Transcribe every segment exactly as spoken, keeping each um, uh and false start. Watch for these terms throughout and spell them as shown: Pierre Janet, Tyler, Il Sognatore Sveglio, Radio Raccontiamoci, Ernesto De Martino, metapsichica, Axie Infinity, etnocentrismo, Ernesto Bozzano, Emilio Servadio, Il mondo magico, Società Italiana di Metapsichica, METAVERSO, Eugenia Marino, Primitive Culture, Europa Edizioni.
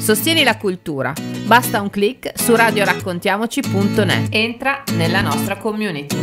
Sostieni la cultura. Basta un click su radio raccontiamoci punto net. Entra nella nostra community.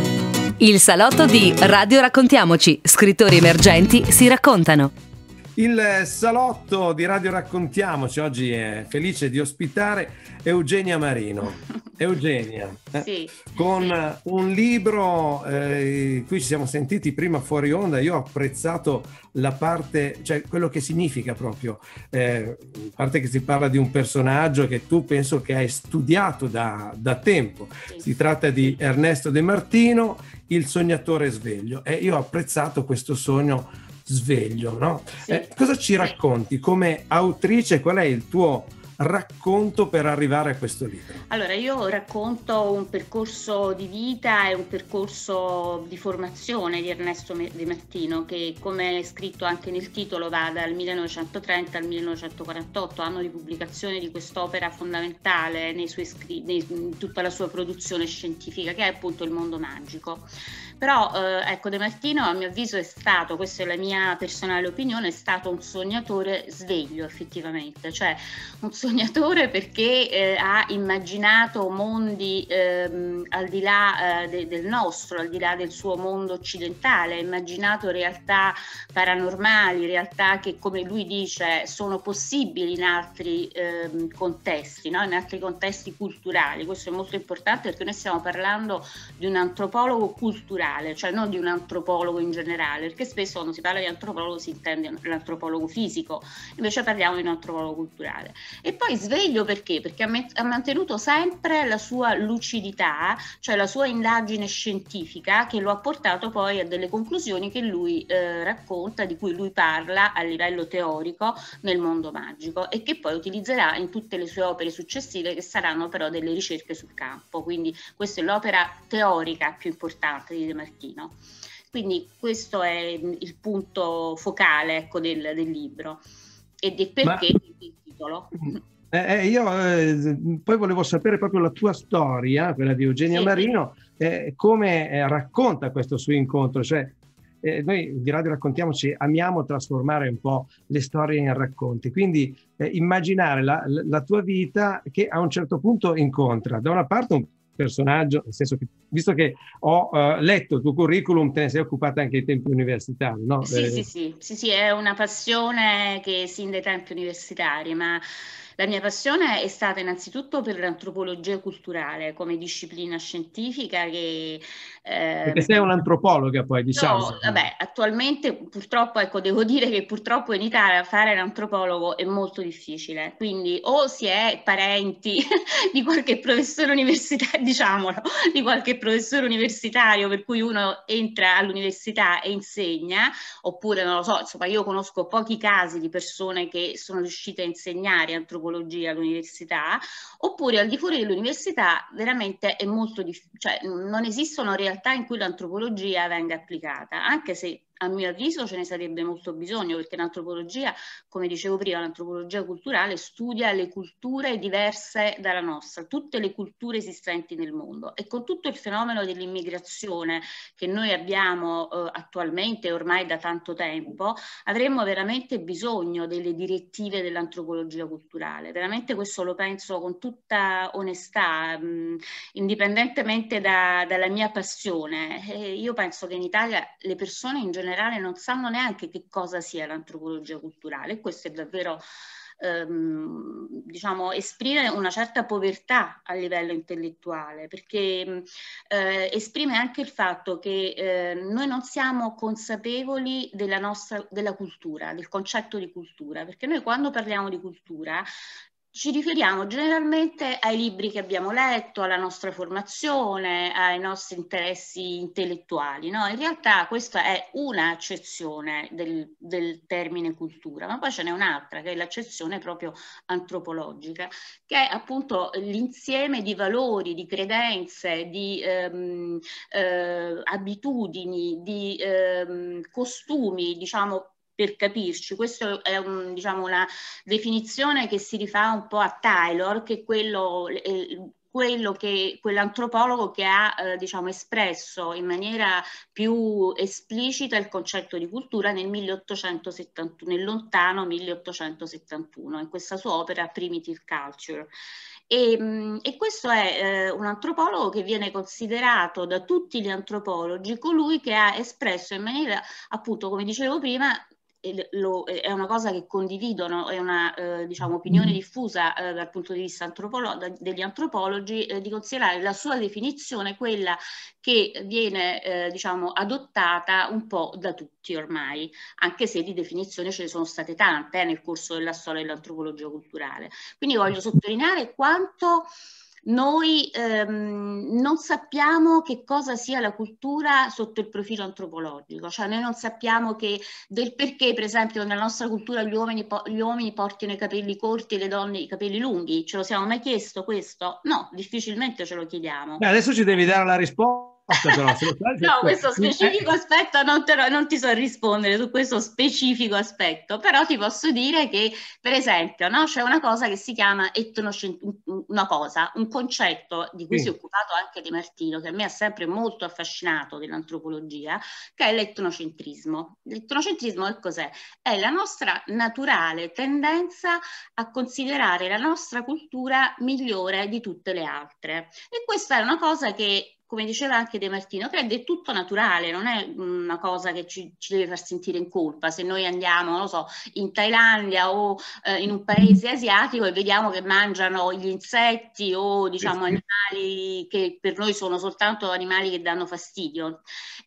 Il salotto di Radio Raccontiamoci. Scrittori emergenti si raccontano. Il salotto di Radio Raccontiamoci oggi è felice di ospitare Eugenia Marino. Eugenia, eh, sì. Con un libro, eh, qui ci siamo sentiti prima fuori onda, io ho apprezzato la parte, cioè quello che significa proprio, eh, a parte che si parla di un personaggio che tu penso che hai studiato da, da tempo, sì. Si tratta di Ernesto De Martino, Il Sognatore Sveglio, e eh, io ho apprezzato questo sogno sveglio, no? Sì. Eh, cosa ci racconti come autrice? Qual è il tuo racconto per arrivare a questo libro? Allora, io racconto un percorso di vita e un percorso di formazione di Ernesto De Martino, che, come è scritto anche nel titolo, va dal millenovecentotrenta al millenovecentoquarantotto, anno di pubblicazione di quest'opera fondamentale nei suoi scritti, in tutta la sua produzione scientifica, che è appunto Il Mondo Magico. Però eh, ecco, De Martino a mio avviso è stato, questa è la mia personale opinione, è stato un sognatore sveglio effettivamente, cioè un sognatore perché eh, ha immaginato mondi ehm, al di là eh, de- del nostro, al di là del suo mondo occidentale, ha immaginato realtà paranormali, realtà che, come lui dice, sono possibili in altri ehm, contesti, no? In altri contesti culturali. Questo è molto importante perché noi stiamo parlando di un antropologo culturale, cioè non di un antropologo in generale, perché spesso quando si parla di antropologo si intende l'antropologo fisico, invece parliamo di un antropologo culturale. E poi sveglio perché? Perché ha mantenuto sempre la sua lucidità, cioè la sua indagine scientifica, che lo ha portato poi a delle conclusioni che lui eh, racconta, di cui lui parla a livello teorico nel Mondo Magico, e che poi utilizzerà in tutte le sue opere successive, che saranno però delle ricerche sul campo. Quindi questa è l'opera teorica più importante di De Martino. Quindi questo è il punto focale, ecco, del, del libro, e del perché Ma, il titolo. Eh, io eh, poi volevo sapere proprio la tua storia, quella di Eugenia, sì, Marino, eh, come eh, racconta questo suo incontro, cioè eh, noi di Radio Raccontiamoci amiamo trasformare un po' le storie in racconti, quindi eh, immaginare la, la tua vita che a un certo punto incontra da una parte un personaggio, nel senso che, visto che ho uh, letto il tuo curriculum, te ne sei occupata anche ai tempi universitari, no? Sì, eh. sì, sì, sì, sì, è una passione che sin dai tempi universitari, ma la mia passione è stata innanzitutto per l'antropologia culturale come disciplina scientifica che... Eh, Perché sei un'antropologa poi, diciamo. No, vabbè, attualmente purtroppo, ecco, devo dire che purtroppo in Italia fare l'antropologo è molto difficile, quindi o si è parenti di qualche professore universitario, diciamolo, di qualche professore universitario per cui uno entra all'università e insegna, oppure non lo so, insomma io conosco pochi casi di persone che sono riuscite a insegnare antropologia all'università, oppure al di fuori dell'università veramente è molto difficile, cioè non esistono realtà in cui l'antropologia venga applicata, anche se a mio avviso ce ne sarebbe molto bisogno, perché l'antropologia, come dicevo prima, l'antropologia culturale studia le culture diverse dalla nostra, tutte le culture esistenti nel mondo, e con tutto il fenomeno dell'immigrazione che noi abbiamo eh, attualmente ormai da tanto tempo, avremmo veramente bisogno delle direttive dell'antropologia culturale, veramente questo lo penso con tutta onestà, mh, indipendentemente da, dalla mia passione. E io penso che in Italia le persone in generale non sanno neanche che cosa sia l'antropologia culturale. Questo è davvero, ehm, diciamo, esprime una certa povertà a livello intellettuale, perché eh, esprime anche il fatto che eh, noi non siamo consapevoli della nostra, della cultura, del concetto di cultura, perché noi quando parliamo di cultura ci riferiamo generalmente ai libri che abbiamo letto, alla nostra formazione, ai nostri interessi intellettuali, no? In realtà questa è una accezione del, del termine cultura, ma poi ce n'è un'altra, che è l'accezione proprio antropologica, che è appunto l'insieme di valori, di credenze, di ehm, eh, abitudini, di ehm, costumi, diciamo. Per capirci, questa è un, diciamo, una definizione che si rifà un po' a Tyler, che è quello, quello che quell'antropologo che ha eh, diciamo espresso in maniera più esplicita il concetto di cultura nel milleottocentosettantuno, nel lontano milleottocentosettantuno, in questa sua opera Primitive Culture. E, e questo è eh, un antropologo che viene considerato da tutti gli antropologi colui che ha espresso in maniera, appunto, come dicevo prima, Lo, è una cosa che condividono, è una eh, diciamo, opinione diffusa eh, dal punto di vista antropolo- degli antropologi, eh, di considerare la sua definizione quella che viene eh, diciamo, adottata un po' da tutti ormai, anche se di definizioni ce ne sono state tante eh, nel corso della storia dell'antropologia culturale. Quindi voglio sottolineare quanto noi ehm, non sappiamo che cosa sia la cultura sotto il profilo antropologico, cioè noi non sappiamo che del perché, per esempio, nella nostra cultura gli uomini, gli uomini portino i capelli corti e le donne i capelli lunghi. Ce lo siamo mai chiesto questo? No, difficilmente ce lo chiediamo. Beh, adesso ci devi dare la risposta. Però, se no, questo specifico aspetto non, te lo, non ti so rispondere su questo specifico aspetto, però ti posso dire che, per esempio, no, c'è una cosa che si chiama etnoscientismo, una cosa, un concetto di cui sì. si è occupato anche De Martino, che a me ha sempre molto affascinato dell'antropologia, che è l'etnocentrismo. L'etnocentrismo che cos'è? È la nostra naturale tendenza a considerare la nostra cultura migliore di tutte le altre, e questa è una cosa che, come diceva anche De Martino, che è del tutto naturale, non è una cosa che ci, ci deve far sentire in colpa se noi andiamo, non lo so, in Thailandia o eh, in un paese asiatico e vediamo che mangiano gli insetti o, diciamo, animali che per noi sono soltanto animali che danno fastidio.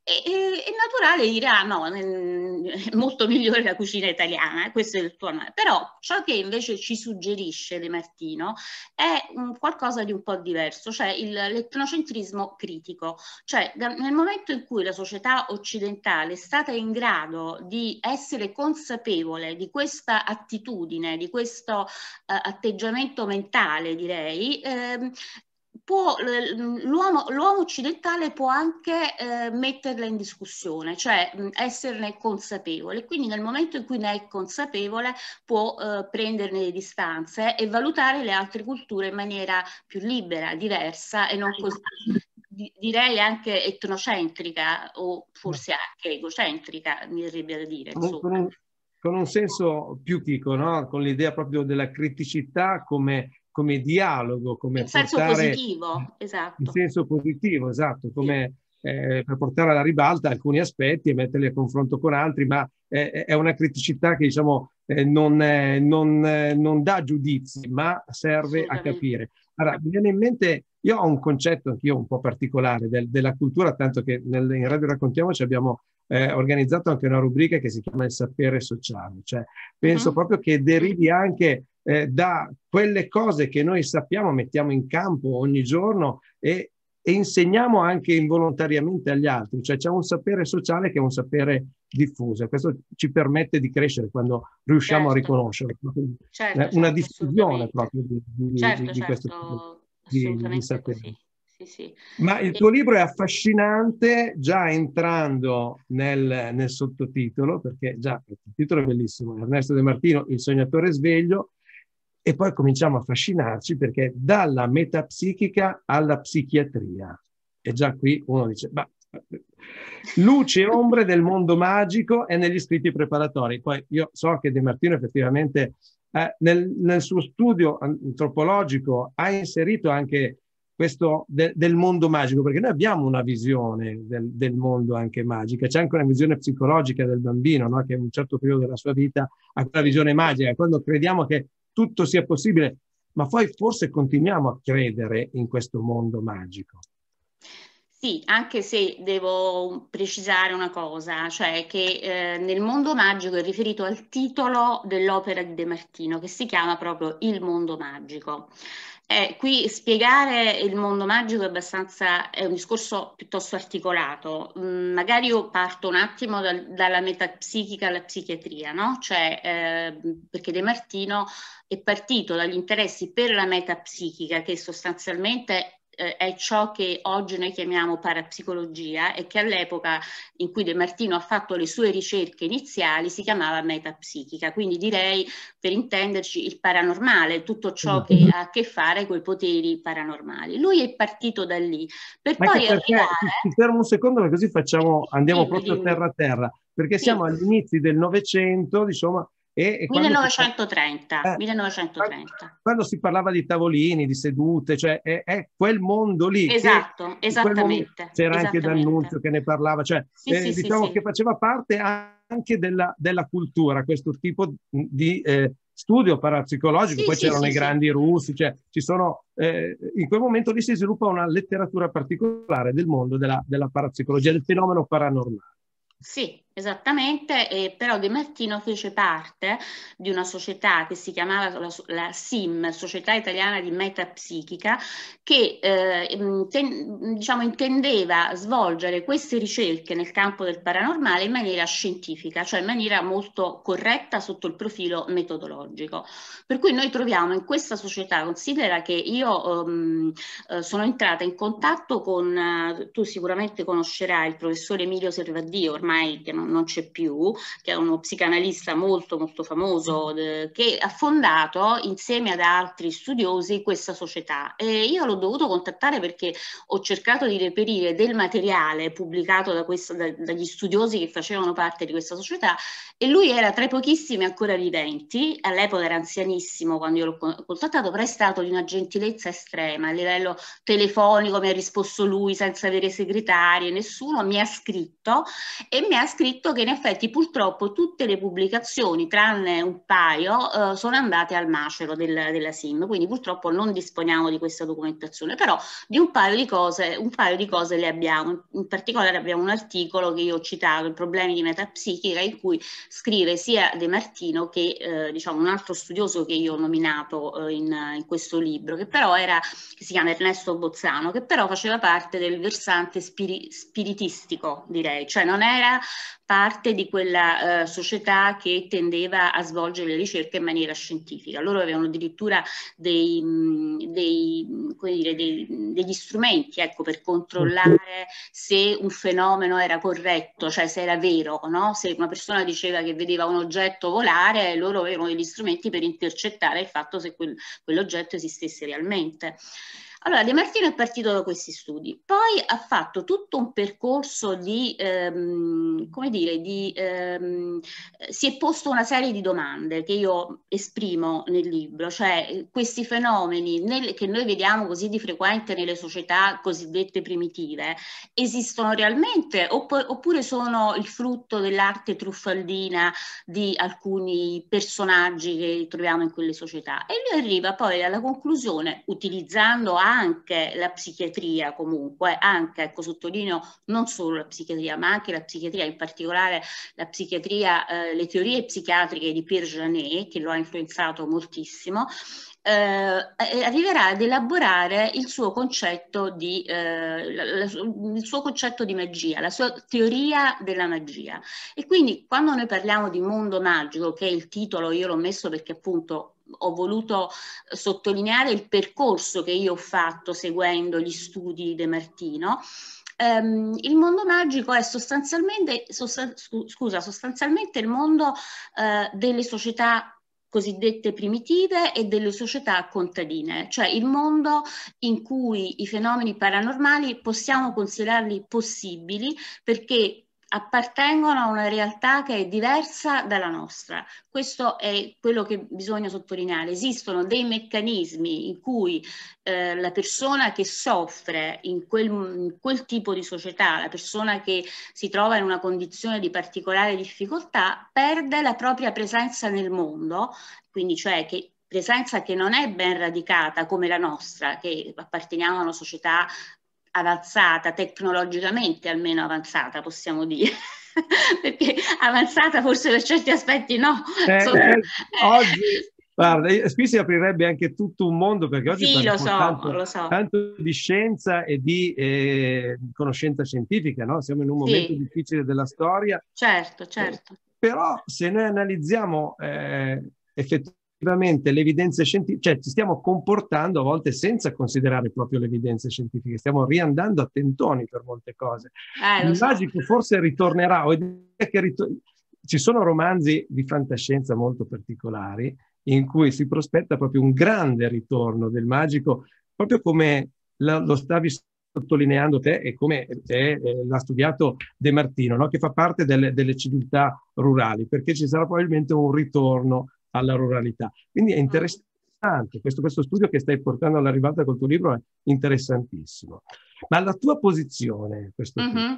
E, e, è naturale dire, ah no, è molto migliore la cucina italiana, eh, questo è il tuo nome. Però ciò che invece ci suggerisce De Martino è un, qualcosa di un po' diverso, cioè il, l'etnocentrismo critico. Critico. Cioè, nel momento in cui la società occidentale è stata in grado di essere consapevole di questa attitudine, di questo eh, atteggiamento mentale, direi, ehm, Può, l'uomo, l'uomo occidentale può anche eh, metterla in discussione, cioè mh, esserne consapevole. Quindi nel momento in cui ne è consapevole può eh, prenderne le distanze e valutare le altre culture in maniera più libera, diversa e non così, di, direi anche etnocentrica o forse anche egocentrica, mi verrebbe da dire. Insomma. Con un senso più piccolo, no? Con l'idea proprio della criticità come... come dialogo, come in portare, senso positivo, esatto. In senso positivo, esatto, come eh, per portare alla ribalta alcuni aspetti e metterli a confronto con altri, ma eh, è una criticità che, diciamo, eh, non, eh, non, eh, non dà giudizi, ma serve a capire. Allora, mi viene in mente, io ho un concetto anch'io un po' particolare del, della cultura, tanto che nel, in Radio Raccontiamoci abbiamo eh, organizzato anche una rubrica che si chiama Il sapere sociale, cioè penso uh-huh. proprio che derivi anche Eh, da quelle cose che noi sappiamo, mettiamo in campo ogni giorno e, e insegniamo anche involontariamente agli altri, cioè c'è un sapere sociale che è un sapere diffuso, questo ci permette di crescere quando riusciamo certo. a riconoscerlo, certo, eh, certo, una diffusione proprio di, di, certo, di, di questo certo, di, di sapere. Così. Sì, sì. Ma il tuo e... libro è affascinante già entrando nel, nel sottotitolo, perché già il titolo è bellissimo, Ernesto De Martino, Il Sognatore Sveglio. E poi cominciamo a affascinarci perché dalla metapsichica alla psichiatria. E già qui uno dice, ma luce e ombre del mondo magico è negli scritti preparatori. Poi io so che De Martino effettivamente eh, nel, nel suo studio antropologico ha inserito anche questo de, del mondo magico, perché noi abbiamo una visione del, del mondo anche magica, c'è anche una visione psicologica del bambino, no? Che in un certo periodo della sua vita ha quella visione magica, quando crediamo che tutto sia possibile, ma poi forse continuiamo a credere in questo mondo magico. Sì, anche se devo precisare una cosa, cioè che eh, nel mondo magico è riferito al titolo dell'opera di De Martino, che si chiama proprio Il mondo magico. Eh, qui spiegare il mondo magico è abbastanza, è un discorso piuttosto articolato. Mm, magari io parto un attimo dal, dalla metapsichica alla psichiatria, no? Cioè, eh, perché De Martino è partito dagli interessi per la metapsichica, che sostanzialmente eh, è ciò che oggi noi chiamiamo parapsicologia e che all'epoca in cui De Martino ha fatto le sue ricerche iniziali si chiamava metapsichica, quindi direi, per intenderci, il paranormale, tutto ciò che ha a che fare con i poteri paranormali. Lui è partito da lì, per Ma poi arrivare... Ti fermo un secondo, perché così facciamo, andiamo sì, proprio dimmi. terra a terra, perché sì. siamo agli inizi del Novecento, insomma... E, e millenovecentotrenta, eh, millenovecentotrenta. Quando si parlava di tavolini, di sedute, cioè è, è quel mondo lì. Esatto, che, esattamente. C'era anche D'Annunzio che ne parlava, cioè sì, eh, sì, diciamo sì, che sì. faceva parte anche della, della cultura, questo tipo di eh, studio parapsicologico. Sì, poi sì, c'erano sì, i grandi sì. russi, cioè ci sono, eh, in quel momento lì si sviluppa una letteratura particolare del mondo della, della parapsicologia, del fenomeno paranormale. Sì, esattamente, eh, però De Martino fece parte di una società che si chiamava la, la SIM, Società Italiana di Metapsichica, che eh, ten, diciamo, intendeva svolgere queste ricerche nel campo del paranormale in maniera scientifica, cioè in maniera molto corretta sotto il profilo metodologico. Per cui noi troviamo in questa società, considera che io ehm, eh, sono entrata in contatto con, eh, tu sicuramente conoscerai il professore Emilio Servadio, ormai che non, non c'è più, che è uno psicanalista molto molto famoso, de, che ha fondato insieme ad altri studiosi questa società, e io l'ho dovuto contattare perché ho cercato di reperire del materiale pubblicato da questa, da, dagli studiosi che facevano parte di questa società, e lui era tra i pochissimi ancora viventi, all'epoca era anzianissimo quando io l'ho contattato, però è stato di una gentilezza estrema. A livello telefonico mi ha risposto lui senza avere segretarie, nessuno, mi ha scritto e mi ha scritto che in effetti purtroppo tutte le pubblicazioni, tranne un paio, eh, sono andate al macero del, della SIM, quindi purtroppo non disponiamo di questa documentazione, però di un paio di cose, un paio di cose le abbiamo. In particolare abbiamo un articolo che io ho citato, i problemi di metapsichica, in cui scrive sia De Martino che eh, diciamo un altro studioso che io ho nominato eh, in, in questo libro, che però era, che si chiama Ernesto Bozzano, che però faceva parte del versante spiri, spiritistico, direi, cioè non era parte di quella eh, società che tendeva a svolgere le ricerche in maniera scientifica. Loro avevano addirittura dei, dei, come dire, dei, degli strumenti, ecco, per controllare se un fenomeno era corretto, cioè se era vero, no? Se una persona diceva che vedeva un oggetto volare, loro avevano degli strumenti per intercettare il fatto se quel, quell'oggetto esistesse realmente. Allora, De Martino è partito da questi studi, poi ha fatto tutto un percorso di, ehm, come dire, di, ehm, si è posto una serie di domande che io esprimo nel libro, cioè questi fenomeni nel, che noi vediamo così di frequente nelle società cosiddette primitive, esistono realmente opp- oppure sono il frutto dell'arte truffaldina di alcuni personaggi che troviamo in quelle società? E lui arriva poi alla conclusione, utilizzando anche la psichiatria, comunque anche, ecco, sottolineo non solo la psichiatria ma anche la psichiatria, in particolare la psichiatria, eh, le teorie psichiatriche di Pierre Janet, che lo ha influenzato moltissimo, eh, arriverà ad elaborare il suo concetto di eh, la, la, il suo concetto di magia, la sua teoria della magia. E quindi quando noi parliamo di mondo magico, che è il titolo, io l'ho messo perché appunto ho voluto sottolineare il percorso che io ho fatto seguendo gli studi di De Martino. Um, il mondo magico è sostanzialmente, sost- scusa, sostanzialmente il mondo uh, delle società cosiddette primitive e delle società contadine, cioè il mondo in cui i fenomeni paranormali possiamo considerarli possibili perché appartengono a una realtà che è diversa dalla nostra. Questo è quello che bisogna sottolineare. Esistono dei meccanismi in cui eh, la persona che soffre in quel, in quel tipo di società, la persona che si trova in una condizione di particolare difficoltà, perde la propria presenza nel mondo, quindi cioè che presenza che non è ben radicata come la nostra, che apparteniamo a una società avanzata, tecnologicamente almeno avanzata, possiamo dire, perché avanzata forse per certi aspetti no. Eh, so, eh, eh. Oggi, guarda, qui si aprirebbe anche tutto un mondo, perché oggi sì, lo so, tanto, lo so. tanto di scienza e di eh, conoscenza scientifica, no? Siamo in un momento sì. difficile della storia. Certo, certo. Eh, però se noi analizziamo eh, effettivamente effettivamente le evidenze scientifiche, cioè ci stiamo comportando a volte senza considerare proprio le evidenze scientifiche, stiamo riandando a tentoni per molte cose. Eh, Il magico so. forse ritornerà, o è che ritor- ci sono romanzi di fantascienza molto particolari in cui si prospetta proprio un grande ritorno del magico, proprio come la, lo stavi sottolineando te e come te, eh, l'ha studiato De Martino, no? Che fa parte delle, delle civiltà rurali, perché ci sarà probabilmente un ritorno alla ruralità. Quindi è interessante, questo, questo studio che stai portando alla ribalta col tuo libro è interessantissimo. Ma la tua posizione, questo mm-hmm.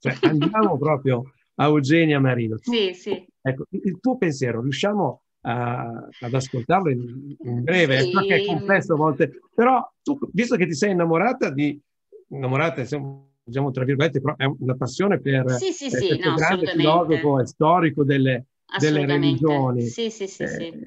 cioè, andiamo proprio a Eugenia Marino. Tu, sì, sì. Ecco, il tuo pensiero, riusciamo a, ad ascoltarlo in, in breve, sì. È complesso a volte, però tu, visto che ti sei innamorata di, innamorata, diciamo tra virgolette, però è una passione per sì, sì, per sì, questo no, grande filosofo e storico delle delle religioni. Sì, sì, sì, eh, sì.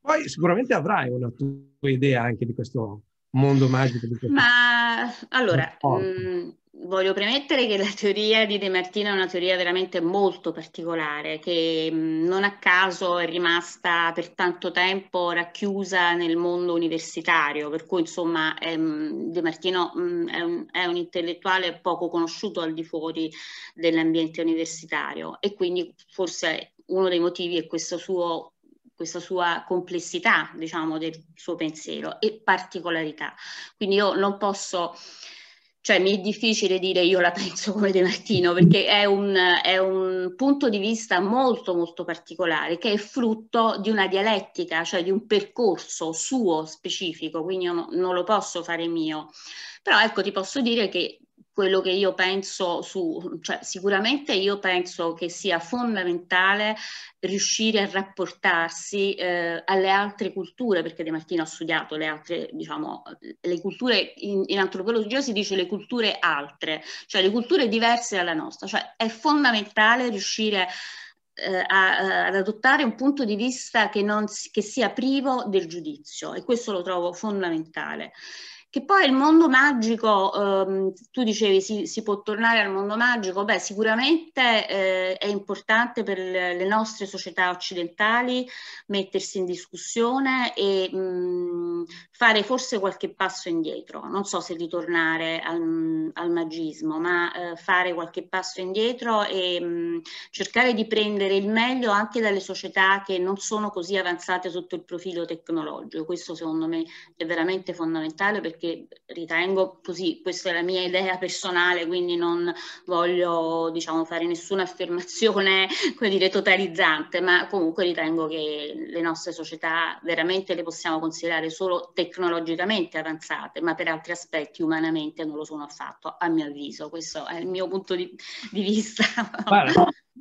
Poi sicuramente avrai una tua idea anche di questo mondo magico. Di questo Ma allora, mh, voglio premettere che la teoria di De Martino è una teoria veramente molto particolare, che mh, non a caso è rimasta per tanto tempo racchiusa nel mondo universitario, per cui insomma è, De Martino mh, è, un, è un intellettuale poco conosciuto al di fuori dell'ambiente universitario, e quindi forse uno dei motivi è questo suo questa sua complessità, diciamo, del suo pensiero e particolarità. Quindi io non posso, cioè mi è difficile dire io la penso come De Martino, perché è un, è un punto di vista molto molto particolare, che è frutto di una dialettica, cioè di un percorso suo specifico, quindi io no, non lo posso fare mio. Però ecco, ti posso dire che quello che io penso su, cioè sicuramente io penso che sia fondamentale riuscire a rapportarsi eh, alle altre culture, perché De Martino ha studiato le altre, diciamo, le culture, in, in antropologia si dice le culture altre, cioè le culture diverse dalla nostra, cioè è fondamentale riuscire eh, a, ad adottare un punto di vista che, non, che sia privo del giudizio, e questo lo trovo fondamentale. Che poi il mondo magico, ehm, tu dicevi si, si può tornare al mondo magico, beh sicuramente eh, è importante per le nostre società occidentali mettersi in discussione e mh, fare forse qualche passo indietro, non so se ritornare al, al magismo, ma eh, fare qualche passo indietro e mh, cercare di prendere il meglio anche dalle società che non sono così avanzate sotto il profilo tecnologico. Questo secondo me è veramente fondamentale, perché che ritengo così, questa è la mia idea personale, quindi non voglio, diciamo, fare nessuna affermazione, come dire, totalizzante, ma comunque ritengo che le nostre società veramente le possiamo considerare solo tecnologicamente avanzate, ma per altri aspetti umanamente non lo sono affatto, a mio avviso. Questo è il mio punto di, di vista. Vale.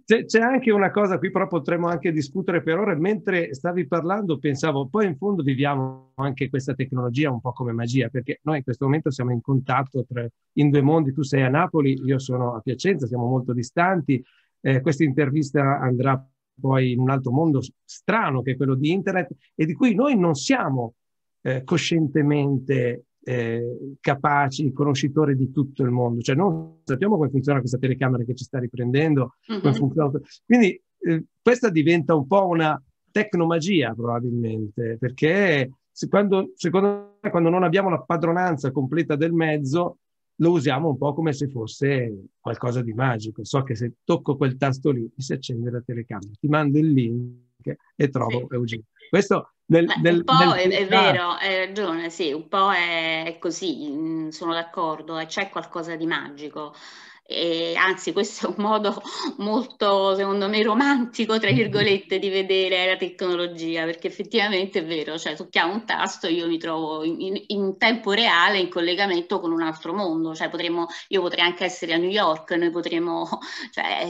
C'è anche una cosa qui, però potremmo anche discutere per ore. Mentre stavi parlando pensavo, poi in fondo viviamo anche questa tecnologia un po' come magia, perché noi in questo momento siamo in contatto tra, in due mondi, tu sei a Napoli, io sono a Piacenza, siamo molto distanti, eh, questa intervista andrà poi in un altro mondo strano che è quello di internet, e di cui noi non siamo eh, coscientemente Eh, capaci, conoscitori di tutto il mondo, cioè non sappiamo come funziona questa telecamera che ci sta riprendendo, mm-hmm. come funziona... quindi eh, questa diventa un po' una tecnomagia probabilmente, perché se quando, secondo me, quando non abbiamo la padronanza completa del mezzo lo usiamo un po' come se fosse qualcosa di magico. So che se tocco quel tasto lì si accende la telecamera, ti mando il link e trovo sì. Eugenia. Questo Del, del, un po' del... è, è vero, hai ragione, sì, un po' è, è così, sono d'accordo, c'è qualcosa di magico, e anzi questo è un modo molto, secondo me, romantico, tra virgolette, di vedere la tecnologia, perché effettivamente è vero, cioè tocchiamo un tasto e io mi trovo in, in tempo reale in collegamento con un altro mondo, cioè potremmo, io potrei anche essere a New York, noi potremmo, cioè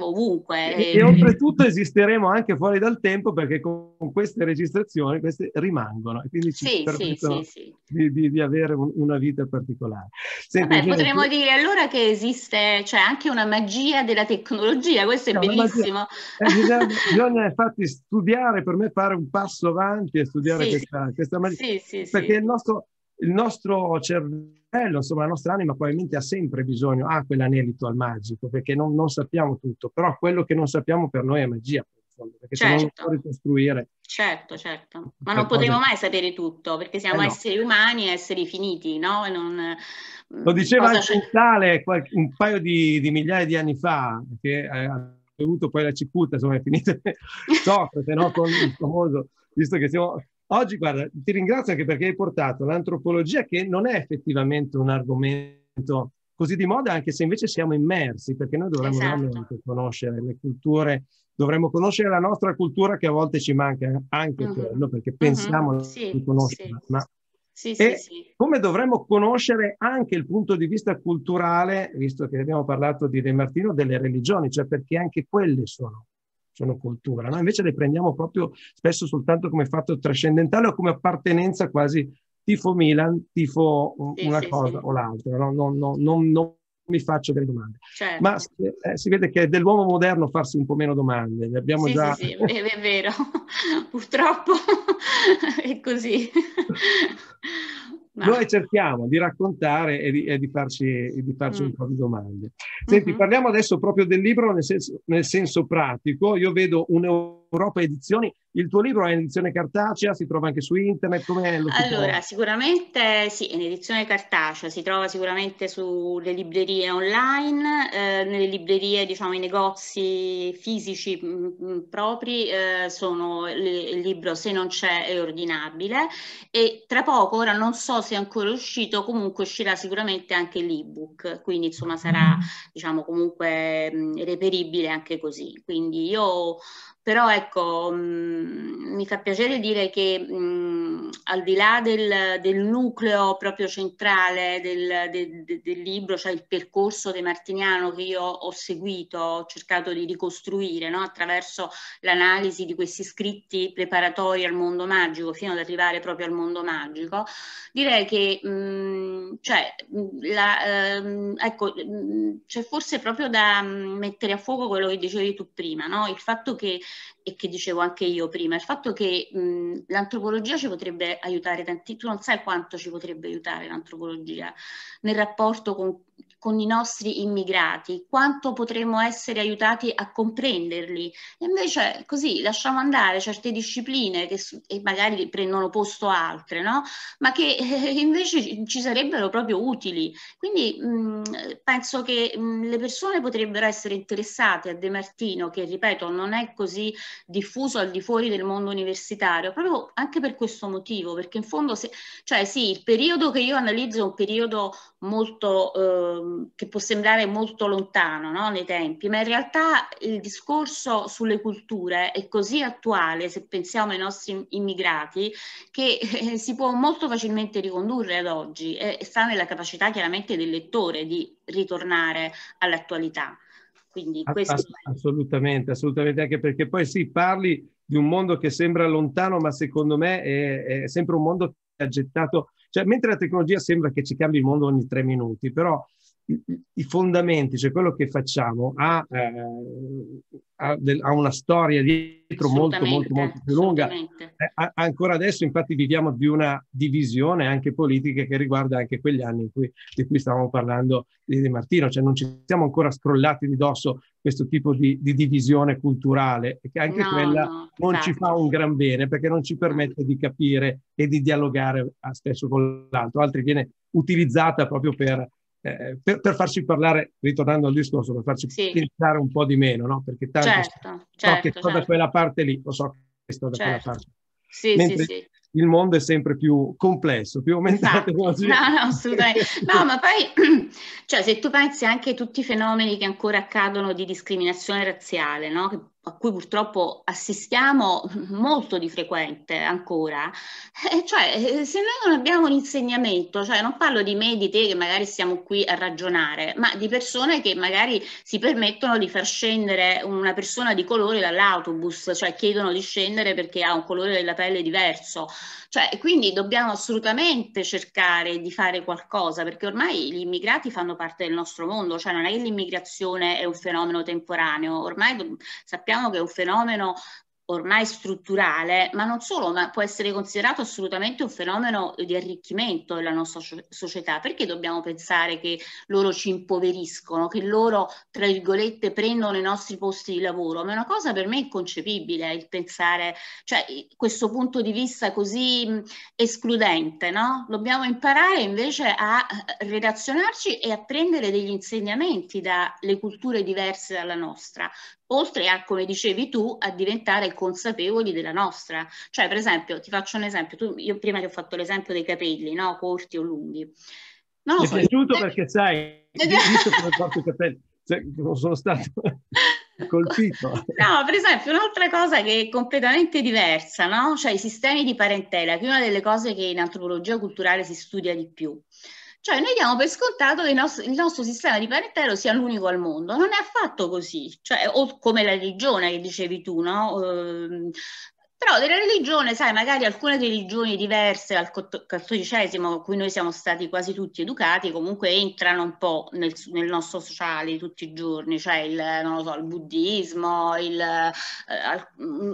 ovunque. E, e oltretutto esisteremo anche fuori dal tempo, perché con queste registrazioni queste rimangono, e quindi ci sì, permettono sì, sì, sì. Di, di, di avere un, una vita particolare. Senti, vabbè, gente... potremmo dire allora che esiste, cioè anche una magia della tecnologia, questo è no, bellissimo. Eh, bisogna, bisogna infatti studiare, per me fare un passo avanti e studiare sì. questa, questa magia, sì, sì, perché sì. Il, nostro, il nostro cervello, insomma la nostra anima probabilmente ha sempre bisogno, ha quell'anelito al magico, perché non, non sappiamo tutto, però quello che non sappiamo per noi è magia. insomma, perché certo. se non lo può ricostruire. Certo, certo, ma non potremo mai sapere tutto, perché siamo eh no. esseri umani, esseri finiti, no? Non... Lo diceva anche un tale un paio di, di migliaia di anni fa, che ha bevuto poi la cicuta, insomma è finita Socrate, no? Con il famoso, visto che siamo... Oggi, guarda, ti ringrazio anche perché hai portato l'antropologia, che non è effettivamente un argomento così di moda, anche se invece siamo immersi, perché noi dovremmo esatto. veramente conoscere le culture, dovremmo conoscere la nostra cultura, che a volte ci manca anche uh-huh. quello, perché uh-huh. pensiamo sì, di conoscerla. Sì. Ma... Sì, e sì, come dovremmo conoscere anche il punto di vista culturale, visto che abbiamo parlato di De Martino, delle religioni, cioè perché anche quelle sono. sono cultura, no? Invece le prendiamo proprio spesso soltanto come fatto trascendentale o come appartenenza quasi tifo Milan, tifo sì, una sì, cosa sì. o l'altra, no? non, non, non, non mi faccio delle domande. Certo. Ma eh, si vede che è dell'uomo moderno farsi un po' meno domande, ne abbiamo sì, già... Sì, sì, è, è vero, purtroppo è così. Ma... Noi cerchiamo di raccontare e di, e di farci, e di farci mm. un po' di domande. Senti, mm-hmm. parliamo adesso proprio del libro nel senso, nel senso pratico. Io vedo un'Europa Edizioni. Il tuo libro è in edizione cartacea, si trova anche su internet? Com'è lo allora, sicuramente sì, è in edizione cartacea, si trova sicuramente sulle librerie online, eh, nelle librerie, diciamo, i negozi fisici mh, propri, eh, sono il libro, se non c'è, è ordinabile, e tra poco, ora non so se è ancora uscito, comunque uscirà sicuramente anche l'ebook, quindi insomma sarà, diciamo, comunque mh, reperibile anche così. Quindi io... Però ecco, mh, mi fa piacere dire che mh, al di là del, del nucleo proprio centrale del, del, del libro, cioè il percorso demartiniano che io ho seguito, ho cercato di ricostruire, no? Attraverso l'analisi di questi scritti preparatori al mondo magico, fino ad arrivare proprio al mondo magico, direi che mh, cioè, la, ehm, ecco, mh, c'è forse proprio da mettere a fuoco quello che dicevi tu prima, no? Il fatto che e che dicevo anche io prima, il fatto che l'antropologia ci potrebbe aiutare tanti, tu non sai quanto ci potrebbe aiutare l'antropologia nel rapporto con, con i nostri immigrati, quanto potremmo essere aiutati a comprenderli, e invece così lasciamo andare certe discipline che e magari prendono posto altre, no? Ma che eh, invece ci sarebbero proprio utili, quindi mh, penso che mh, le persone potrebbero essere interessate a De Martino, che ripeto non è così diffuso al di fuori del mondo universitario, proprio anche per questo motivo, perché in fondo, se, cioè sì, il periodo che io analizzo è un periodo molto, eh, che può sembrare molto lontano, no? Nei tempi, ma in realtà il discorso sulle culture è così attuale, se pensiamo ai nostri immigrati, che eh, si può molto facilmente ricondurre ad oggi, e eh, sta nella capacità chiaramente del lettore di ritornare all'attualità. Quindi questo... Assolutamente, assolutamente, anche perché poi sì, parli di un mondo che sembra lontano, ma secondo me è, è sempre un mondo che ha gettato, cioè mentre la tecnologia sembra che ci cambi il mondo ogni tre minuti, però i fondamenti, cioè quello che facciamo, ha, eh, ha, del, ha una storia dietro molto, molto, molto più lunga. Eh, ancora adesso, infatti, viviamo di una divisione anche politica che riguarda anche quegli anni in cui, di cui stavamo parlando di De Martino, cioè non ci siamo ancora scrollati di dosso questo tipo di, di divisione culturale, che anche no, quella no, non esatto. ci fa un gran bene, perché non ci permette di capire e di dialogare a spesso con l'altro, altri viene utilizzata proprio per Eh, per, per farci parlare, ritornando al discorso, per farci sì. pensare un po' di meno, no? Perché tanto certo, so certo, che sto certo. da quella parte lì, lo so che sto da certo. quella parte. Sì, mentre sì, sì. il mondo è sempre più complesso, più aumentato. No, no, assolutamente. No, ma poi, cioè, se tu pensi anche a tutti i fenomeni che ancora accadono di discriminazione razziale, no? Che a cui purtroppo assistiamo molto di frequente ancora, eh, cioè se noi non abbiamo un insegnamento, cioè non parlo di me e di te che magari siamo qui a ragionare, ma di persone che magari si permettono di far scendere una persona di colore dall'autobus, cioè chiedono di scendere perché ha un colore della pelle diverso, cioè quindi dobbiamo assolutamente cercare di fare qualcosa, perché ormai gli immigrati fanno parte del nostro mondo, cioè non è che l'immigrazione è un fenomeno temporaneo, ormai sappiamo che è un fenomeno ormai strutturale, ma non solo, ma può essere considerato assolutamente un fenomeno di arricchimento della nostra società. Perché dobbiamo pensare che loro ci impoveriscono, che loro, tra virgolette, prendono i nostri posti di lavoro? Ma è una cosa per me inconcepibile, il pensare, cioè questo punto di vista così escludente, no? Dobbiamo imparare invece a relazionarci e a prendere degli insegnamenti dalle culture diverse dalla nostra, oltre a, come dicevi tu, a diventare consapevoli della nostra. Cioè, per esempio, ti faccio un esempio, tu, io prima ti ho fatto l'esempio dei capelli, no? Corti o lunghi. Non lo Mi so, è piaciuto se... perché sai, visto come porto i capelli, cioè, sono stato colpito. No, per esempio, un'altra cosa che è completamente diversa, no? Cioè i sistemi di parentela, che è una delle cose che in antropologia culturale si studia di più. Cioè noi diamo per scontato che il nostro, il nostro sistema di parentela sia l'unico al mondo. Non è affatto così, cioè, o come la religione che dicevi tu, no? Ehm, però della religione, sai, magari alcune religioni diverse dal cattolicesimo, a cui noi siamo stati quasi tutti educati, comunque entrano un po' nel, nel nostro sociale di tutti i giorni, cioè il, non lo so, il buddismo, il, eh,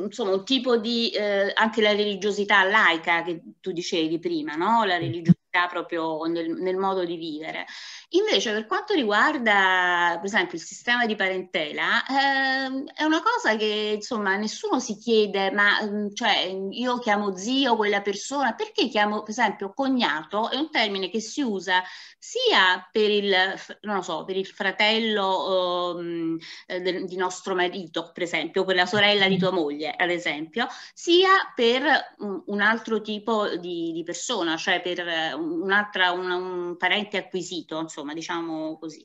insomma un tipo di, eh, anche la religiosità laica che tu dicevi prima, no? La religiosità proprio nel, nel modo di vivere. Invece per quanto riguarda per esempio il sistema di parentela, eh, è una cosa che insomma nessuno si chiede, ma cioè io chiamo zio quella persona, perché chiamo per esempio cognato? È un termine che si usa sia per il, non lo so, per il fratello um, del, di nostro marito, per esempio, per la sorella di tua moglie, ad esempio, sia per um, un altro tipo di, di persona, cioè per un'altra, un, un parente acquisito, insomma, diciamo così.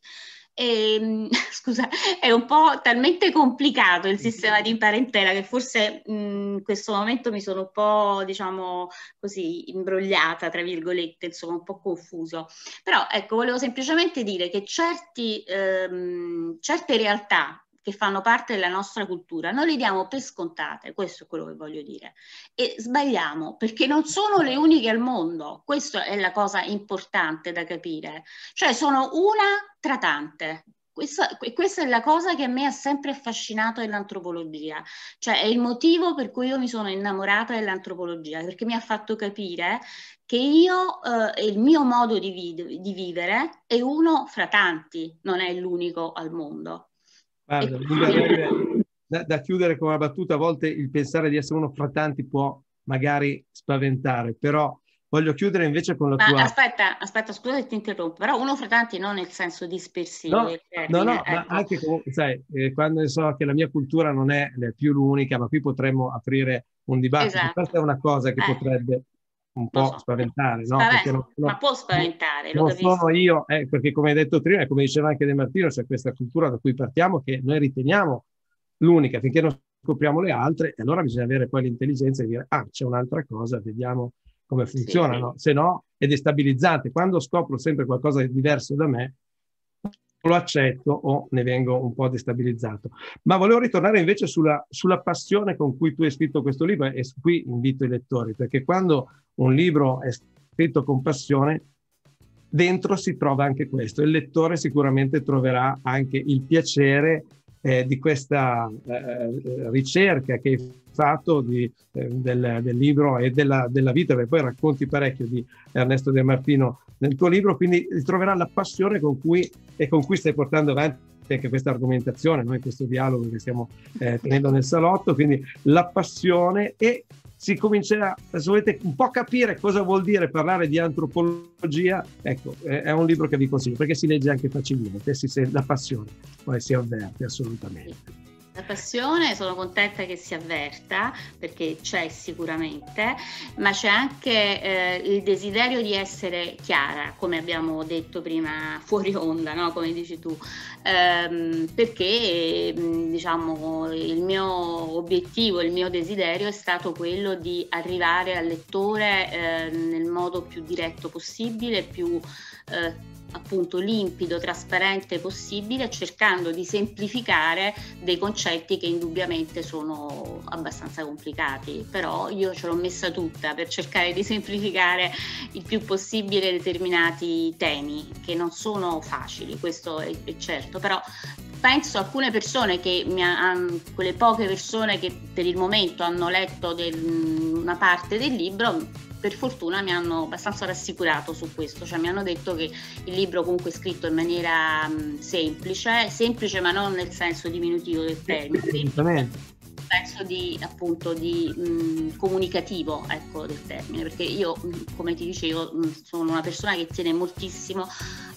E, scusa, è un po' talmente complicato il sistema di parentela che forse mh, in questo momento mi sono un po', diciamo così, imbrogliata, tra virgolette, insomma, un po' confuso. Però ecco, volevo semplicemente dire che certi, ehm, certe realtà che fanno parte della nostra cultura non le diamo per scontate, questo è quello che voglio dire, e sbagliamo perché non sono le uniche al mondo. Questa è la cosa importante da capire, cioè sono una tra tante. Questa, questa è la cosa che a me ha sempre affascinato dell'antropologia, cioè è il motivo per cui io mi sono innamorata dell'antropologia, perché mi ha fatto capire che io e eh, il mio modo di, vi di vivere è uno fra tanti, non è l'unico al mondo. Guarda, da, da chiudere con una battuta, a volte il pensare di essere uno fra tanti può magari spaventare, però voglio chiudere invece con la Ma tua... Aspetta, aspetta, scusa se ti interrompo, però uno fra tanti non nel senso dispersivo. No, no, no, ecco. Ma anche comunque, sai, eh, quando so che la mia cultura non è più l'unica, ma qui potremmo aprire un dibattito. Esatto. Questa è una cosa che eh. potrebbe un po' so. spaventare, no? Spavent non, ma no, può spaventare, lo non capisco. Sono io, eh, perché come hai detto prima, e come diceva anche De Martino, c'è questa cultura da cui partiamo che noi riteniamo l'unica, finché non scopriamo le altre, e allora bisogna avere poi l'intelligenza di dire, ah, c'è un'altra cosa, vediamo come funzionano, sì, sì. Se no è destabilizzante. Quando scopro sempre qualcosa di diverso da me, lo accetto o ne vengo un po' destabilizzato. Ma volevo ritornare invece sulla, sulla passione con cui tu hai scritto questo libro, e qui invito i lettori, perché quando un libro è scritto con passione, dentro si trova anche questo. Il lettore sicuramente troverà anche il piacere eh, di questa eh, ricerca che hai fatto di, eh, del, del libro e della, della vita, perché poi racconti parecchio di Ernesto De Martino nel tuo libro, quindi troverà la passione con cui, e con cui stai portando avanti anche questa argomentazione, noi questo dialogo che stiamo eh, tenendo nel salotto, quindi la passione, e si comincerà, se volete un po' capire cosa vuol dire parlare di antropologia, ecco, è un libro che vi consiglio, perché si legge anche facilmente, si sente la passione, poi si avverte assolutamente. La passione, sono contenta che si avverta, perché c'è sicuramente, ma c'è anche eh, il desiderio di essere chiara, come abbiamo detto prima fuori onda, no? Come dici tu, ehm, perché diciamo il mio obiettivo, il mio desiderio è stato quello di arrivare al lettore eh, nel modo più diretto possibile, più eh, appunto limpido, trasparente possibile, cercando di semplificare dei concetti che indubbiamente sono abbastanza complicati, però io ce l'ho messa tutta per cercare di semplificare il più possibile determinati temi che non sono facili, questo è, è certo, però penso alcune persone che mi ha, quelle poche persone che per il momento hanno letto del, una parte del libro, per fortuna mi hanno abbastanza rassicurato su questo, cioè mi hanno detto che il libro comunque è scritto in maniera mh, semplice, semplice ma non nel senso diminutivo del termine, semplice senso di appunto di mh, comunicativo, ecco, del termine, perché io mh, come ti dicevo mh, sono una persona che tiene moltissimo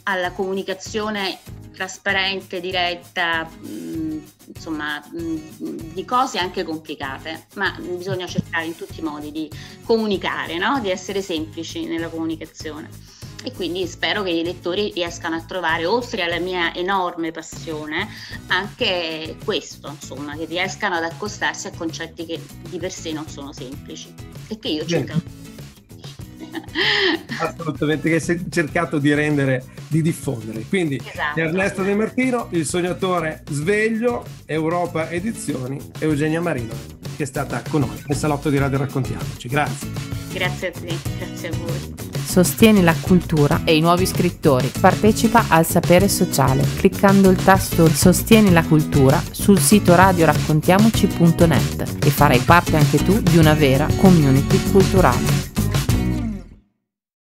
alla comunicazione trasparente, diretta, mh, insomma mh, di cose anche complicate, ma bisogna cercare in tutti i modi di comunicare, no? Di essere semplici nella comunicazione. E quindi spero che i lettori riescano a trovare, oltre alla mia enorme passione, anche questo, insomma, che riescano ad accostarsi a concetti che di per sé non sono semplici e che io cerco. Assolutamente, che si è cercato di rendere, di diffondere. Quindi esatto. Ernesto De Martino, Il Sognatore Sveglio, Europa Edizioni, Eugenia Marino, che è stata con noi nel salotto di Radio Raccontiamoci. Grazie. Grazie a te, grazie a voi. Sostieni la cultura e i nuovi scrittori. Partecipa al sapere sociale cliccando il tasto Sostieni la cultura sul sito radio raccontiamoci punto net e farai parte anche tu di una vera community culturale.